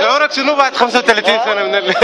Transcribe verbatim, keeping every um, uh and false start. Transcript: شعورك شنو بعد خمسة وثلاثين سنة من الليل؟